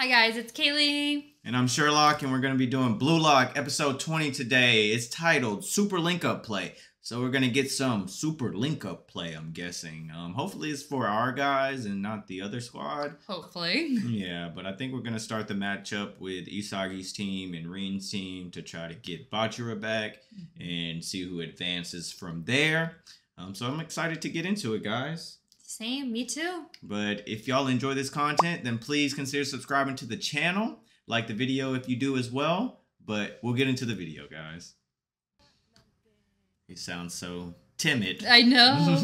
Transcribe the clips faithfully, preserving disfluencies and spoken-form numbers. Hi guys, it's Kaylee. And I'm Sherlock, and we're gonna be doing Blue Lock episode twenty today. It's titled Super Link Up Play. So we're gonna get some Super Link Up Play, I'm guessing. Um, hopefully it's for our guys and not the other squad. Hopefully. Yeah, but I think we're gonna start the matchup with Isagi's team and Rin's team to try to get Bachira back and see who advances from there. Um, so I'm excited to get into it, guys. Same, me too. But if y'all enjoy this content, then please consider subscribing to the channel. Like the video if you do as well. But we'll get into the video, guys. He sounds so timid. I know.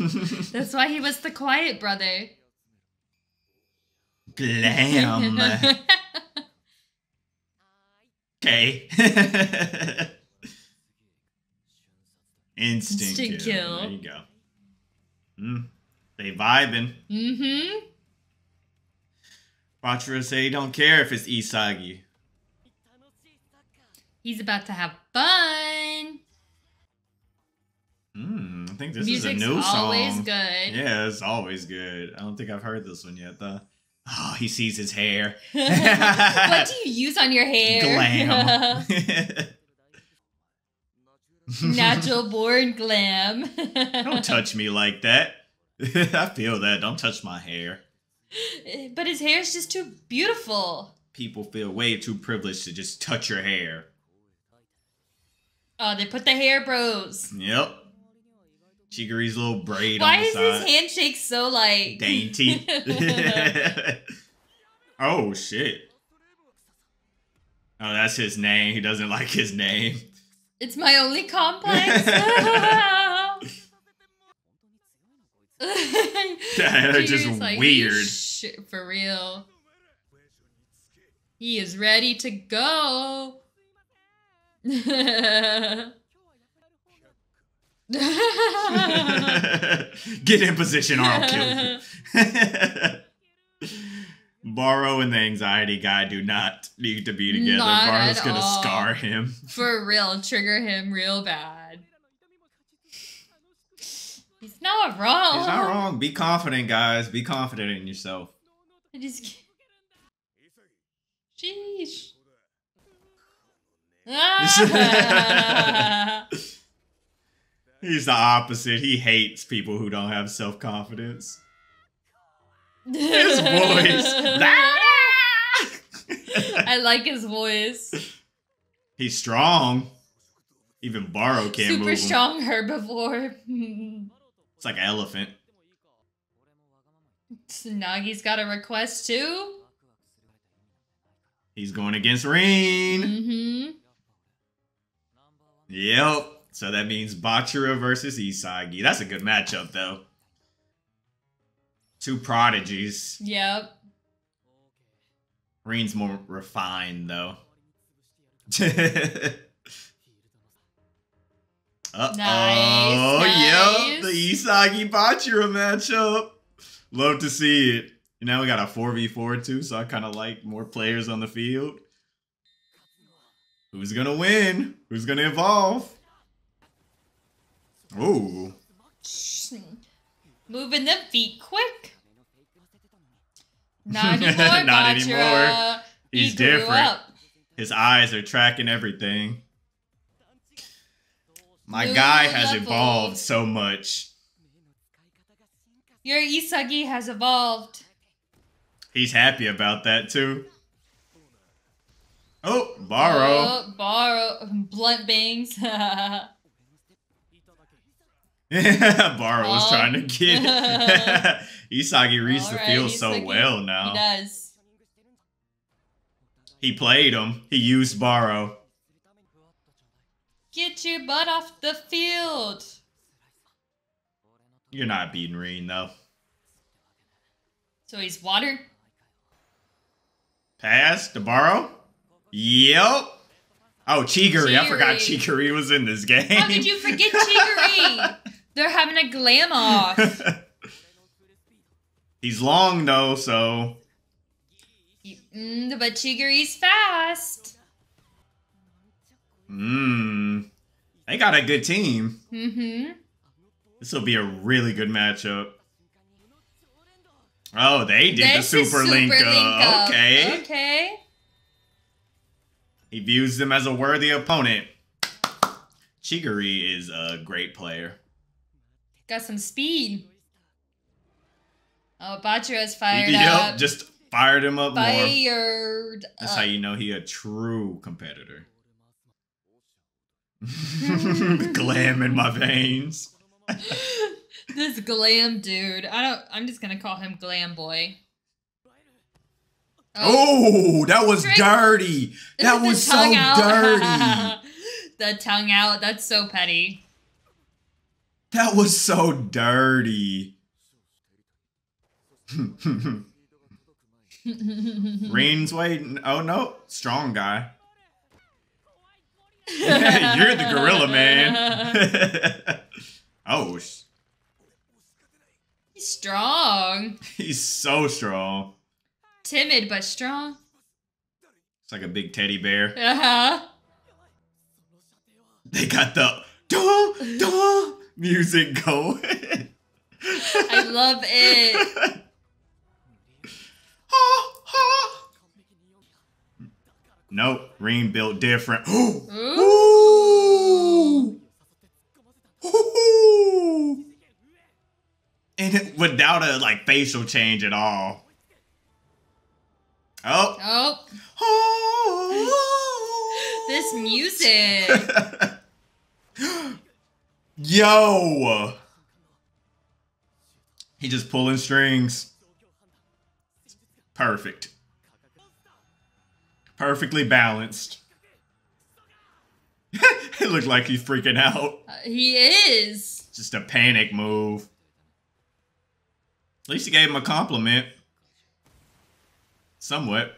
That's why he was the quiet brother. Glam. Okay. Instinct, Instinct kill. kill. There you go. Mm. They vibing. Mm-hmm. Bachira say he don't care if it's Isagi. He's about to have fun. Mm, I think this Music's is a new song. Music's always good. Yeah, it's always good. I don't think I've heard this one yet, though. Oh, he sees his hair. What do you use on your hair? Glam. Natural born glam. Don't touch me like that. I feel that. Don't touch my hair. But his hair is just too beautiful. People feel way too privileged to just touch your hair. Oh, they put the hair bros. Yep. Chigiri's little braid Why on the side. Why is his handshake so, like... dainty? Oh, shit. Oh, that's his name. He doesn't like his name. It's my only complex. Yeah, they're just like, weird. Shit, for real. He is ready to go. Get in position or I'll kill you. Barou and the anxiety guy do not need to be together. Not Barou's gonna all. scar him. For real, trigger him real bad. He's not wrong. He's not wrong. Be confident, guys. Be confident in yourself. I just can't. Sheesh. Ah. He's the opposite. He hates people who don't have self-confidence. His voice. I like his voice. He's strong. Even Barou can't Super move Super strong herbivore. It's like an elephant. Nagi's got a request too. He's going against Rin. Mm-hmm. Yep. So that means Bachira versus Isagi. That's a good matchup though. Two prodigies. Yep. Rin's more refined though. Uh oh, nice, nice. Yep, the Isagi Bachira matchup. Love to see it. And now we got a four v four too, so I kind of like more players on the field. Who's gonna win? Who's gonna evolve? Ooh. Moving the feet quick. Not anymore. Not anymore. He's he different. Up. His eyes are tracking everything. My Blue guy has leveled. evolved so much. Your Isagi has evolved. He's happy about that too. Oh, Barou. Oh, Barou. Blunt bangs. Barou was trying to get it. Isagi reads the field so Isagi. well now. He does. He played him. He used Barou. Get your butt off the field. You're not beating Rin, though. So he's water. Pass to Barou. Yep. Oh, Chigiri. Chigiri. I forgot Chigiri was in this game. How did you forget Chigiri? They're having a glam off. He's long, though, so. Mm, but Chigiri's fast. Mmm. They got a good team. Mm-hmm. This will be a really good matchup. Oh, they did There's the super, super link up. link up. Okay. Okay. He views them as a worthy opponent. Chigiri is a great player. Got some speed. Oh, Bachira's fired yep, up. Yep, just fired him up fired more. Fired That's up. how you know he a true competitor. The glam in my veins. This glam dude. I don't. I'm just gonna call him Glam Boy. Oh, oh that was Trick. dirty. That was so out. dirty. The tongue out. That's so petty. That was so dirty. Rain's waiting. Oh no, strong guy. You're the gorilla man. Oh. He's strong. He's so strong. Timid but strong. It's like a big teddy bear. Uh-huh. They got the duh, duh, music going. I love it. Nope, Rin built different. Ooh. Ooh. Ooh. And it, without a like facial change at all. Oh. Oh. Oh. This music. Yo. He just pulling strings. Perfect. Perfectly balanced. It looked like he's freaking out. Uh, he is. Just a panic move. At least he gave him a compliment. Somewhat.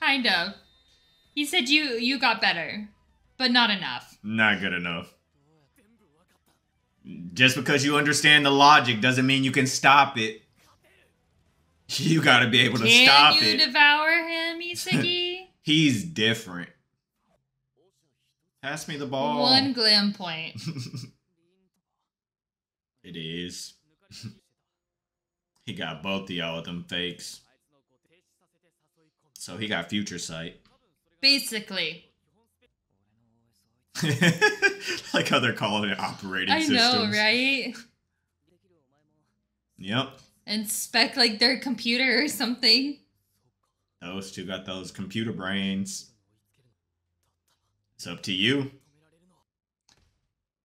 Kind of. He said you you got better, but not enough. Not good enough. Just because you understand the logic doesn't mean you can stop it. You gotta be able to can stop it. Can you devour him, Isagi? He's different. Pass me the ball. One glam point. It is. He got both of y'all with them fakes. So he got future sight. Basically. Like how they're calling it operating I systems. I know, right? Yep. And spec like their computer or something. Those two got those computer brains. It's up to you.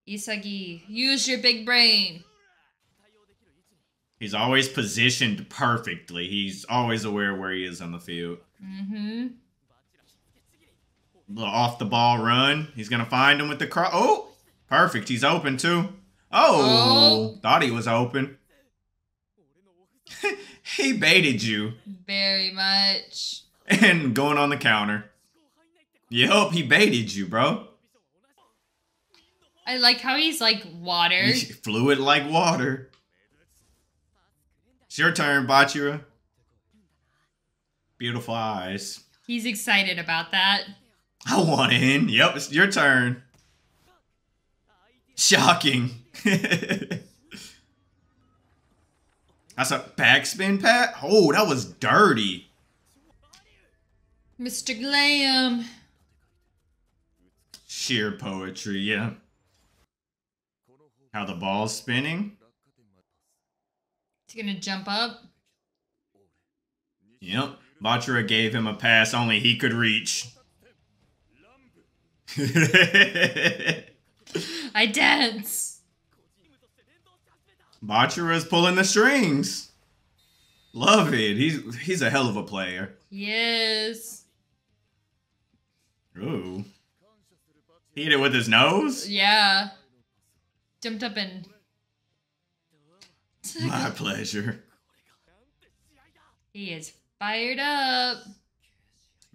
Isagi, use your big brain. He's always positioned perfectly. He's always aware where he is on the field. Mm-hmm. Little off the ball run. He's gonna find him with the cross. Oh, perfect. He's open too. Oh, oh. Thought he was open. He baited you. Very much. And going on the counter. Yup, he baited you, bro. I like how he's like water. He's fluid like water. It's your turn, Bachira. Beautiful eyes. He's excited about that. I want in. Yep, it's your turn. Shocking. That's a backspin, Pat. Oh, that was dirty. Mister Glam. Sheer poetry, yeah. How the ball's spinning. It's gonna jump up. Yep. Bachira gave him a pass only he could reach. I dance. Bachira's pulling the strings. Love it. He's he's a hell of a player. Yes. Ooh. He hit it with his nose? Yeah. Jumped up and... My pleasure. He is fired up.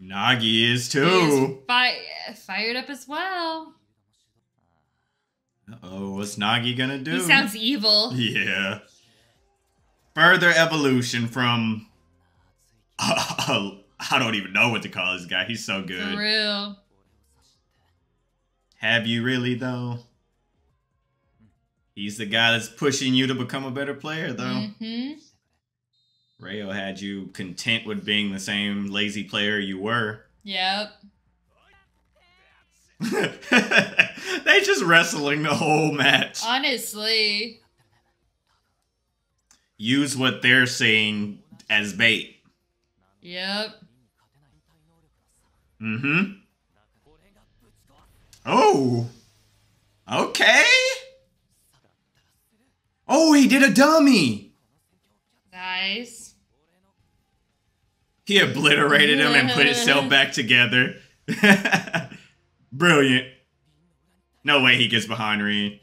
Nagi is too. He is fi fired up as well. Uh-oh, what's Nagi gonna do? He sounds evil. Yeah. Further evolution from... Uh, I don't even know what to call this guy. He's so good. For real. Have you really, though? He's the guy that's pushing you to become a better player, though. Mm-hmm. Reo had you content with being the same lazy player you were. Yep. They just wrestling the whole match. Honestly. Use what they're saying as bait. Yep. Mm-hmm. Oh. Okay. Oh, he did a dummy. Nice. He obliterated him and put himself back together. Brilliant. No way he gets behind Rin.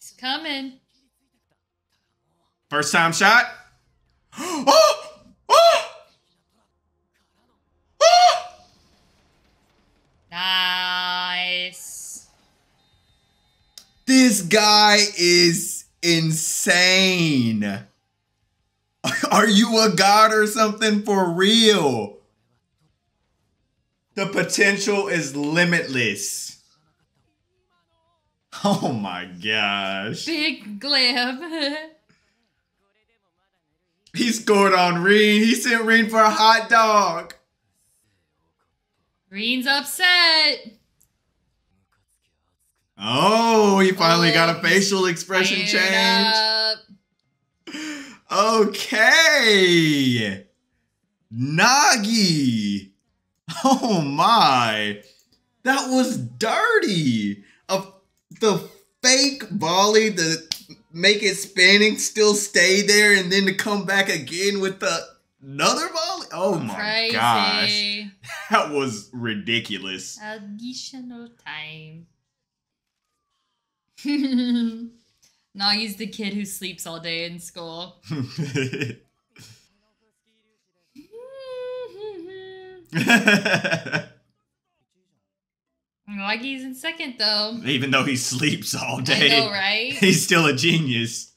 He's coming. First time shot. Oh! Oh! Oh! Nice. This guy is insane. Are you a god or something for real? The potential is limitless. Oh my gosh. Big glam. He scored on Rin. He sent Rin for a hot dog. Rin's upset. Oh, he finally oh, got a facial expression change. Up. Okay. Nagi. Oh my, that was dirty. A, the fake volley to make it spinning, still stay there, and then to come back again with the, another volley? Oh my Crazy. Gosh, that was ridiculous. Additional time. Nagi's the kid who sleeps all day in school. Nagi's in second though. Even though he sleeps all day. I know, right? He's still a genius.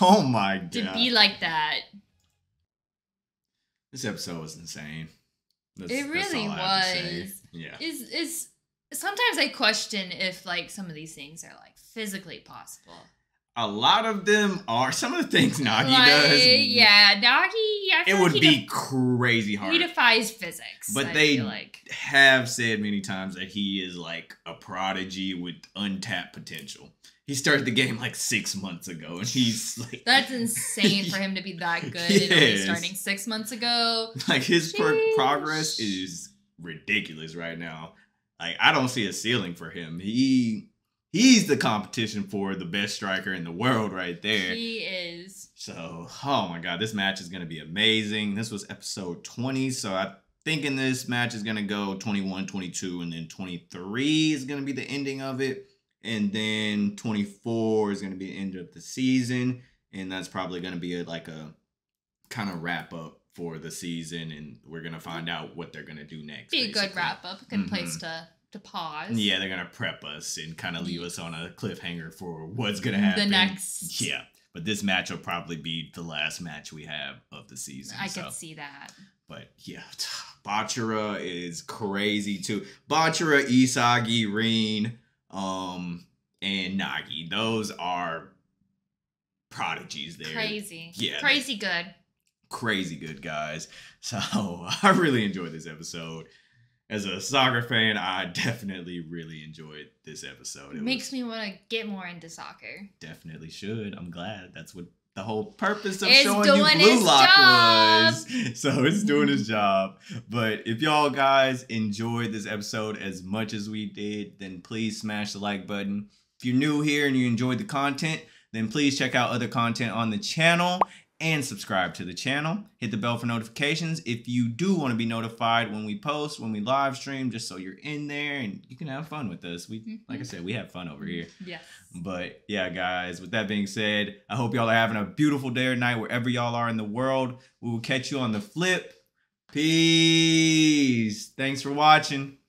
Oh my god. To be like that. This episode was insane. That's, it really was. Yeah. Is is sometimes I question if like some of these things are like physically possible. A lot of them are. Some of the things Nagi like, does. Yeah, Nagi. I feel it would like be crazy hard. He defies physics. But I they like. have said many times that he is like a prodigy with untapped potential. He started the game like six months ago, and he's like. That's insane for him to be that good yes. and only starting six months ago. Like his pro progress is ridiculous right now. Like I don't see a ceiling for him. He. He's the competition for the best striker in the world right there. He is. So, oh my god, this match is going to be amazing. This was episode twenty, so I'm thinking this match is going to go twenty-one, twenty-two, and then twenty-three is going to be the ending of it. And then twenty-four is going to be the end of the season, and that's probably going to be a, like a kind of wrap-up for the season, and we're going to find out what they're going to do next. Be basically. a good wrap-up, good mm-hmm. place to... to pause. Yeah, they're gonna prep us and kind of leave us on a cliffhanger for what's gonna happen. The next. Yeah, but this match will probably be the last match we have of the season. I so. can see that. But yeah, Bachira is crazy too. Bachira, Isagi, Rin, um, and Nagi. Those are prodigies there. Crazy. Yeah. Crazy good. Crazy good guys. So I really enjoyed this episode. As a soccer fan, I definitely really enjoyed this episode. It makes me want to get more into soccer. Definitely should. I'm glad. That's what the whole purpose of it's showing doing you Blue Lock job. was. So it's doing its job. But if y'all guys enjoyed this episode as much as we did, then please smash the like button. If you're new here and you enjoyed the content, then please check out other content on the channel. And subscribe to the channel. Hit the bell for notifications if you do want to be notified when we post, when we live stream, just so you're in there and you can have fun with us. We, mm-hmm. like I said, we have fun over here. Yes. But yeah, guys, with that being said, I hope y'all are having a beautiful day or night wherever y'all are in the world. We will catch you on the flip. Peace. Thanks for watching.